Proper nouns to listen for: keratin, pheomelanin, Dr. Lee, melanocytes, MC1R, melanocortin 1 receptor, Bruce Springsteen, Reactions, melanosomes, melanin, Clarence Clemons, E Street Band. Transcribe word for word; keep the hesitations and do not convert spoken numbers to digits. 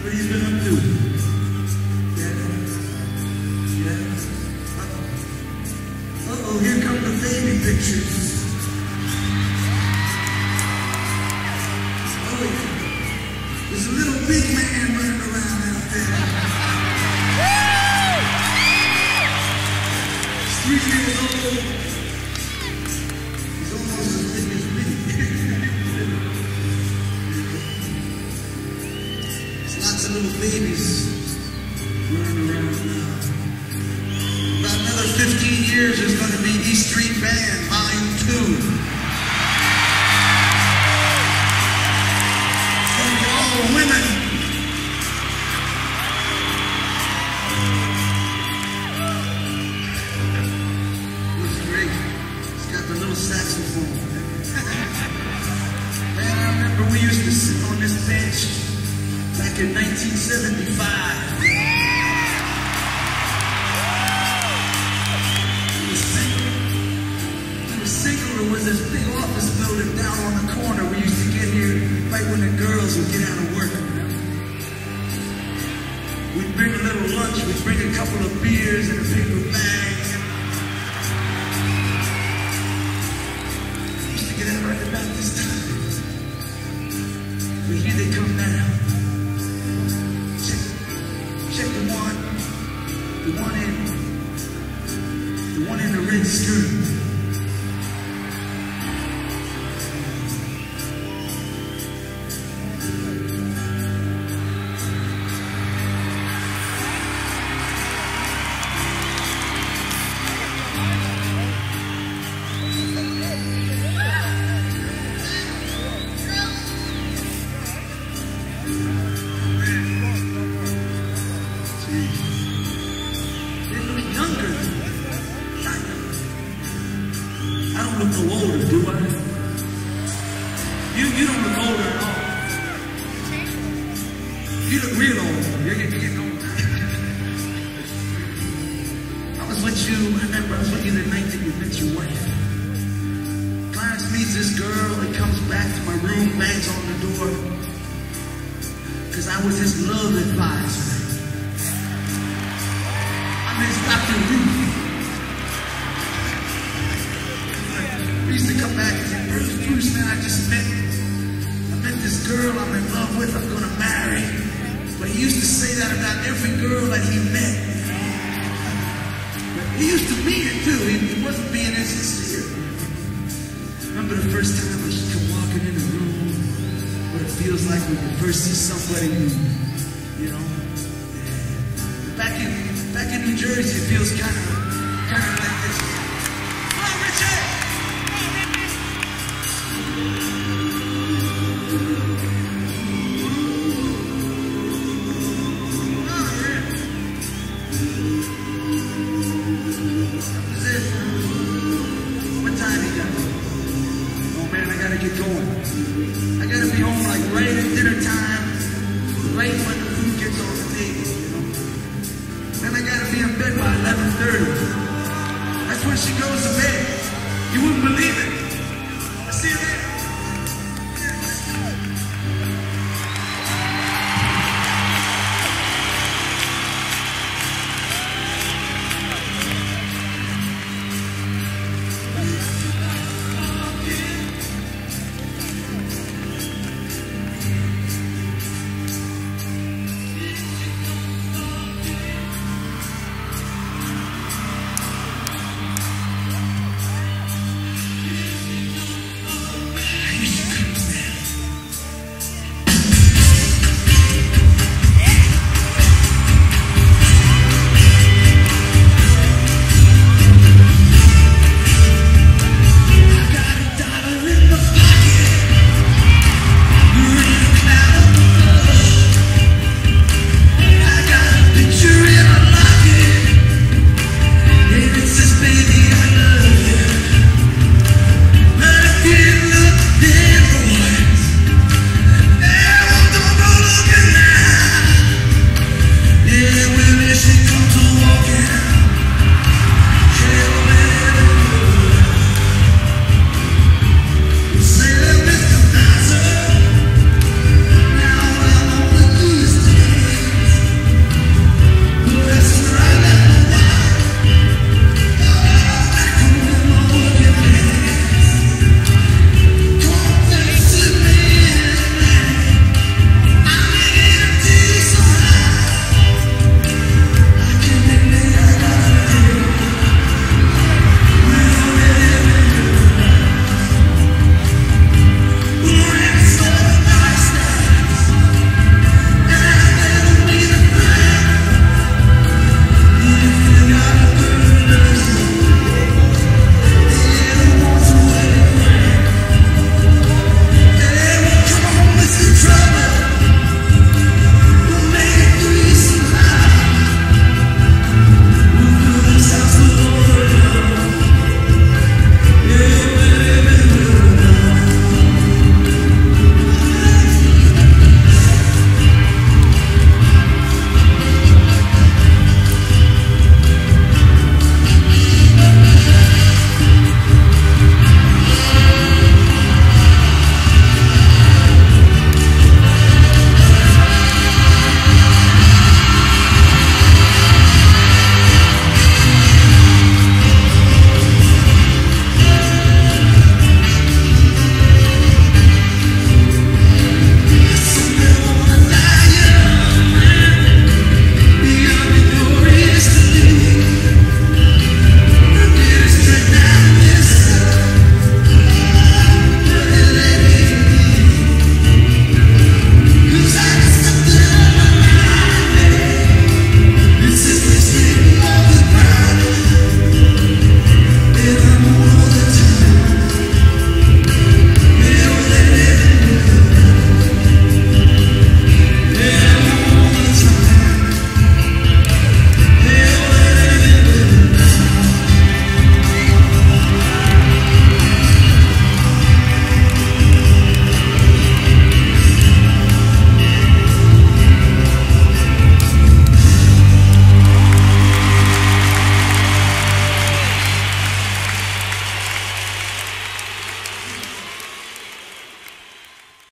What are you gonna do? Yeah, yeah. Uh-oh, uh-oh, here come the baby pictures. There's a little big man running around out there. He's three years old. He's almost as big as me. There's lots of little babies running around now. About another fifteen years, there's going to be E Street Band, Volume two. In nineteen seventy-five. We were single. We were single. There was this big office building down on the corner. We used to get here right when the girls would get out of work. We'd bring a little lunch. We'd bring a couple of beers and a paper bag. We used to get out right about this time. We hear they come down. The one in, the one in the red skirt. You look real old. You're getting, getting old. I was with you, I remember I was with you the night that you met your wife. Clarence meets this girl and comes back to my room, bangs on the door. Because I was his love advisor. I'm his Doctor Lee. We used to come back and say, Bruce, Bruce, man, I just met, I met this girl I'm in love with, I'm going to marry. But he used to say that about every girl that he met. But he used to mean it too. He, he wasn't being insincere. Remember the first time I should come walking in the room? What it feels like when you first see somebody new, you know? Back in back in New Jersey, it feels kind of kind of like this. Come on, Richard! That's when she goes to bed. You wouldn't believe it.